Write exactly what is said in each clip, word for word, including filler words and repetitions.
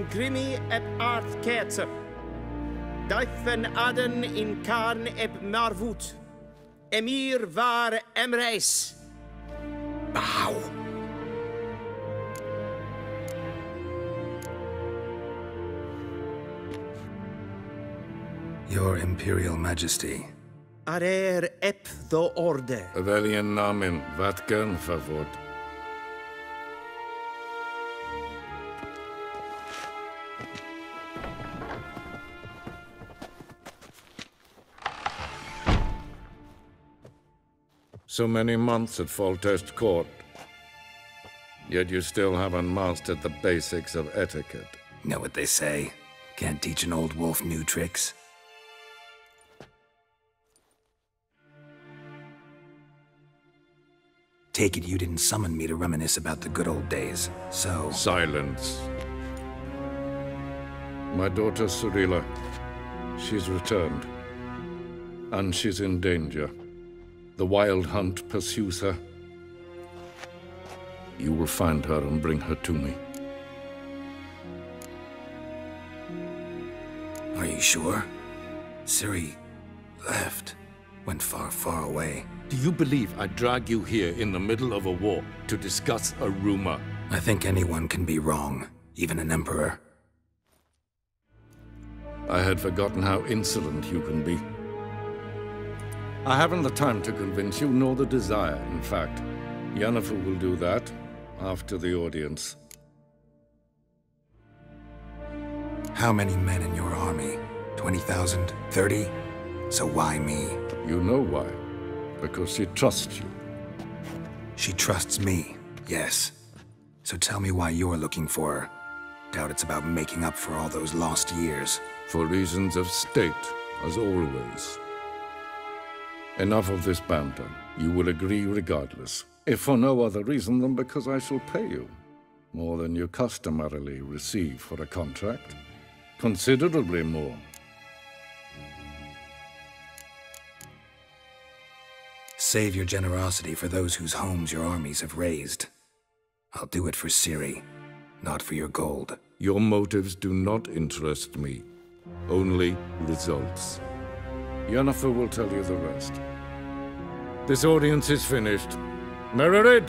in grimi eb art keter. Daifen aden in karn eb marvut. Emhyr var Emreis. Bow. Your Imperial Majesty. Arer ep the orde. Avelian namen vatkan favort. So many months at Foltest Court, yet you still haven't mastered the basics of etiquette. Know what they say? Can't teach an old wolf new tricks. Take it you didn't summon me to reminisce about the good old days, so... Silence. My daughter Cirilla, she's returned, and she's in danger. The Wild Hunt pursues her. You will find her and bring her to me. Are you sure? Ciri left, went far, far away. Do you believe I drag you here in the middle of a war to discuss a rumor? I think anyone can be wrong, even an emperor. I had forgotten how insolent you can be. I haven't the time to convince you, nor the desire, in fact. Yennefer will do that after the audience. How many men in your army? twenty thousand? thirty? So why me? You know why. Because she trusts you. She trusts me, yes. So tell me why you're looking for her. Doubt it's about making up for all those lost years. For reasons of state, as always. Enough of this banter. You will agree regardless, if for no other reason than because I shall pay you more than you customarily receive for a contract. Considerably more. Save your generosity for those whose homes your armies have razed. I'll do it for Ciri, not for your gold. Your motives do not interest me, only results. Yennefer will tell you the rest. This audience is finished. Mererid!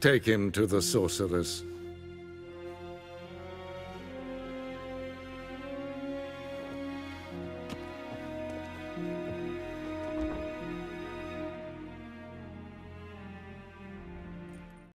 Take him to the sorceress.